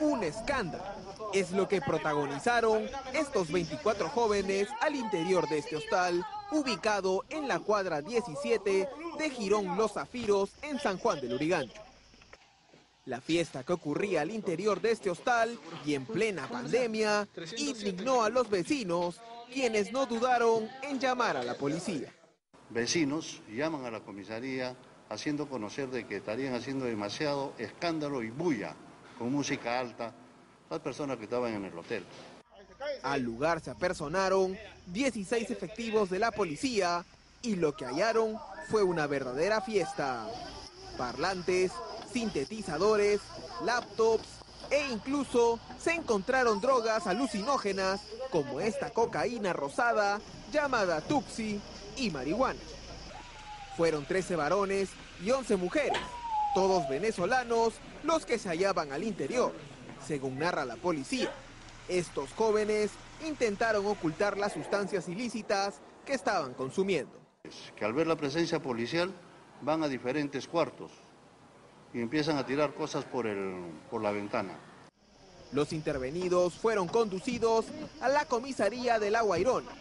Un escándalo es lo que protagonizaron estos 24 jóvenes al interior de este hostal, ubicado en la cuadra 17 de Girón Los Zafiros, en San Juan de Lurigancho. La fiesta que ocurría al interior de este hostal y en plena pandemia indignó a los vecinos, quienes no dudaron en llamar a la policía. Vecinos llaman a la comisaría haciendo conocer de que estarían haciendo demasiado escándalo y bulla con música alta, las personas que estaban en el hotel. Al lugar se apersonaron 16 efectivos de la policía y lo que hallaron fue una verdadera fiesta. Parlantes, sintetizadores, laptops e incluso se encontraron drogas alucinógenas como esta cocaína rosada llamada Tuxi y marihuana. Fueron 13 varones y 11 mujeres, todos venezolanos, los que se hallaban al interior. Según narra la policía, estos jóvenes intentaron ocultar las sustancias ilícitas que estaban consumiendo. Que al ver la presencia policial van a diferentes cuartos y empiezan a tirar cosas por la ventana. Los intervenidos fueron conducidos a la comisaría de La Guairona,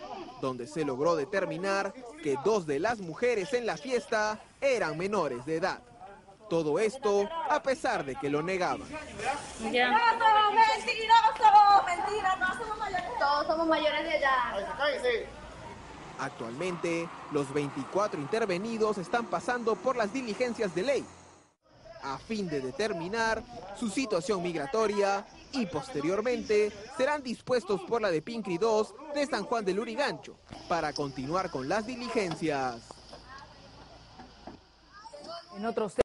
donde se logró determinar que 2 de las mujeres en la fiesta eran menores de edad. Todo esto a pesar de que lo negaban. Ya. ¡No somos mentirosos! ¡Mentira! ¡No somos mayores! Todos somos mayores de edad. Actualmente, los 24 intervenidos están pasando por las diligencias de ley a fin de determinar su situación migratoria y posteriormente serán dispuestos por la de PINCRI 2 de San Juan de Lurigancho para continuar con las diligencias. En otros